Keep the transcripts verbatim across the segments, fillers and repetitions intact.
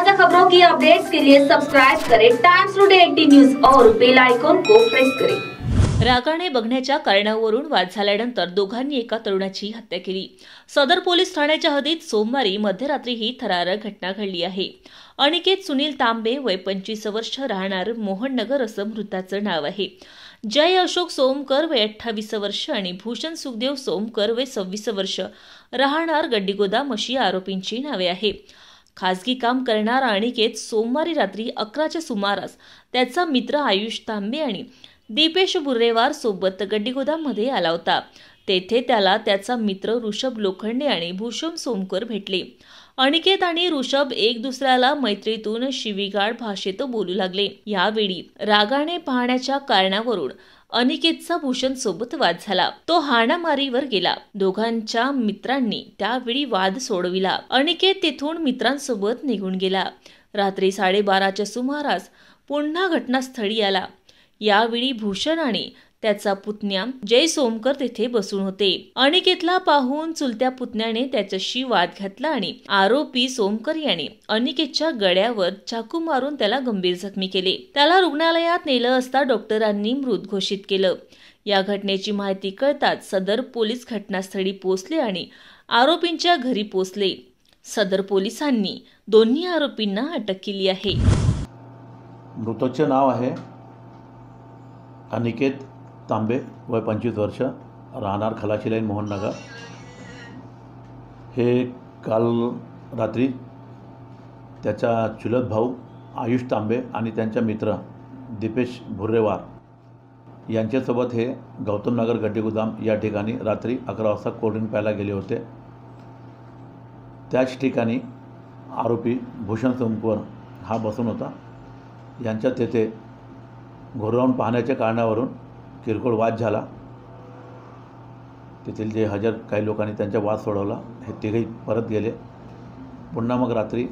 ताजा खबरों की अपडेट्स के लिए सब्सक्राइब करें टाइम्स टुडे अठारह न्यूज और बेल आयकॉन को प्रेस करें। रागाने बघण्याच्या कारणावरून वाद झाल्यानंतर दोघांनी एका तरुणाची हत्या केली। सदर पोलीस ठाण्याच्या हद्दीत सोमवारी मध्यरात्री ही थरारक घटना घडली आहे। अनिकेत सुनील तांबे वय पंचवीस वर्ष राहणार मोहन नगर असं मृताचं नाव आहे। जय अशोक सोमकर वय अठ्ठावीस वर्ष आणि भूषण सुखदेव सोमकर वय सव्वीस वर्ष राहणार गड्डीगोदाम अशी आरोपींची नावे आहेत। खासगी काम करणारा अनिकेत सोमवारी रात्री अकराच्या सुमारास त्याचा मित्र आयुष तांबे आणि दीपेश भुरेवार सोबत गड्डीगोदाम मध्ये आला होता। तेथे त्याला त्याचा मित्र ऋषभ लोखंडे आणि भूषण सोमकर भेटले। अनिकेत आणि ऋषभ एक दुसऱ्याला मैत्रीतून शिवीगाळ भाषेत बोलू लागले। यावेळी रागाने पाहण्याच्या कारणावरून अनिकेतचा भूषण सोबत वाद झाला। तो हाणामारीवर गेला। दोघांच्या मित्रांनी त्यावेळी वाद सोडविला। अनिकेत तेथून मित्रांसोबत निघून गेला। रात्री साडेबाराच्या सुमारास पुन्हा घटनास्थळी आला। यावेळी भूषण आणि त्याचा पुतण्या जय सोमकर तेथे बसून होते। अनिकेतला पाहून चुलत्या पुतण्याने त्याच्याशी वाद घातला आणि आरोपी सोमकर याने अनिकेतच्या गळ्यावर चाकू मारून त्याला गंभीर जखमी केले। त्याला रुग्णालयात नेलं असता डॉक्टरांनी मृत घोषित केलं। या घटनेची माहिती कळताच सदर पोलीस घटनास्थळी पोहोचले आणि आरोपींच्या घरी पोहोचले। सदर पोलिसांनी दोन्ही आरोपींना अटक केली आहे। मृताचे नाव आहे अनिकेत तांबे वय पंचवीस वर्ष राहणार खलाशी लाईन मोहन नगर। हे काल रात्री त्याचा चुलत भाऊ आयुष तांबे आणि त्यांचा मित्र दीपेश भुरेवार यांच्यासोबत हे गौतम नगर गड्डीगोदाम या ठिकाणी रात्री अकरा वाजता कोल्ड्रिंक प्यायला गेले होते। त्याच ठिकाणी आरोपी भूषण सोमकर हा बसून होता। यांच्या तेथे घोरवून पाहण्याच्या कारणावरून किरकोळ वाद झाला। तेथील जे हजर काही लोकांनी त्यांचा वाद सोडवला। हे तिघेही परत गेले। पुन्हा मग रात्री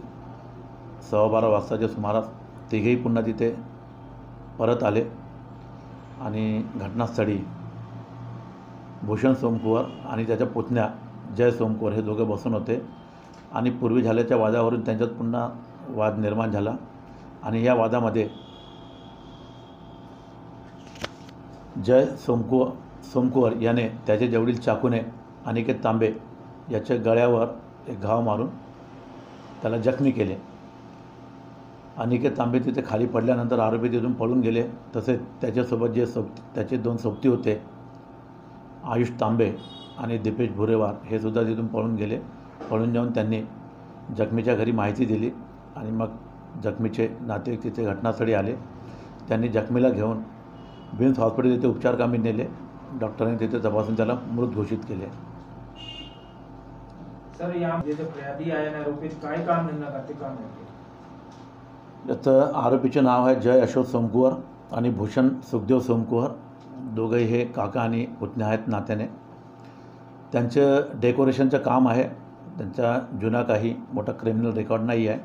सव्वा बारा वाजताच्या सुमारास तिघेही पुन्हा तिथे परत आले आणि घटनास्थळी भूषण सोमकुवर आणि त्याच्या पुतण्या जय सोमकुवर हे दोघे बसून होते आणि पूर्वी झाल्याच्या वादावरून त्यांच्यात पुन्हा वाद निर्माण झाला आणि या वादामध्ये जय सोमकुव सोमकुवर याने त्याचे जवळील चाकूने अनिकेत तांबे याच्या गळ्यावर एक घाव मारून त्याला जखमी केले। अनिकेत तांबे तिथे खाली पडल्यानंतर आरोपी तिथून पळून गेले। तसेच त्याच्यासोबत जे सोबती त्याचे दोन सोबती होते आयुष तांबे आणि दीपेश भुरेवार हे सुद्धा तिथून पळून गेले। पळून जाऊन त्यांनी जखमीच्या घरी माहिती दिली आणि मग जखमीचे नातेवाईक तिथे घटनास्थळी आले। त्यांनी जखमीला घेऊन बिम्स हॉस्पिटल येथे उपचार कामी नेले। डॉक्टरांनी तिथे तपासून त्याला मृत घोषित केले। सर यात आरोपीचे नाव आहे जय अशोक सोमकुवर आणि भूषण सुखदेव सोमकुवर। दोघे हे काका आणि पुतण्या आहेत नात्याने। त्यांचं डेकोरेशनचं काम आहे। त्यांचा जुना काही मोठा क्रिमिनल रेकॉर्ड नाही आहे।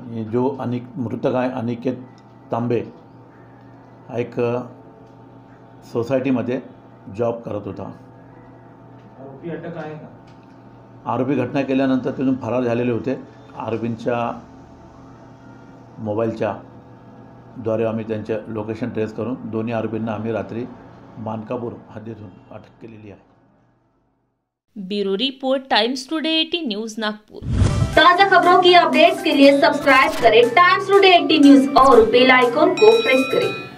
आणि जो अनिक मृतक आहे अनिकेत तांबे एक सोसायटीमध्ये जॉब करत होता। आरोपी अटक आहे का? आरोपी घटना केल्यानंतर तिथून फरार झालेले होते। आरोपींच्या मोबाईलच्या द्वारे आम्ही त्यांचे लोकेशन ट्रेस करून दोन्ही आरोपींना आम्ही रात्री मानकापूर हद्दीतून अटक केलेली आहे। ब्यूरो रिपोर्ट टाइम्स टुडे अठारह न्यूज नागपुर। ताज़ा खबरों की अपडेट्स के लिए सब्सक्राइब करें टाइम्स टुडे अठारह न्यूज और बेल आइकॉन को प्रेस करें।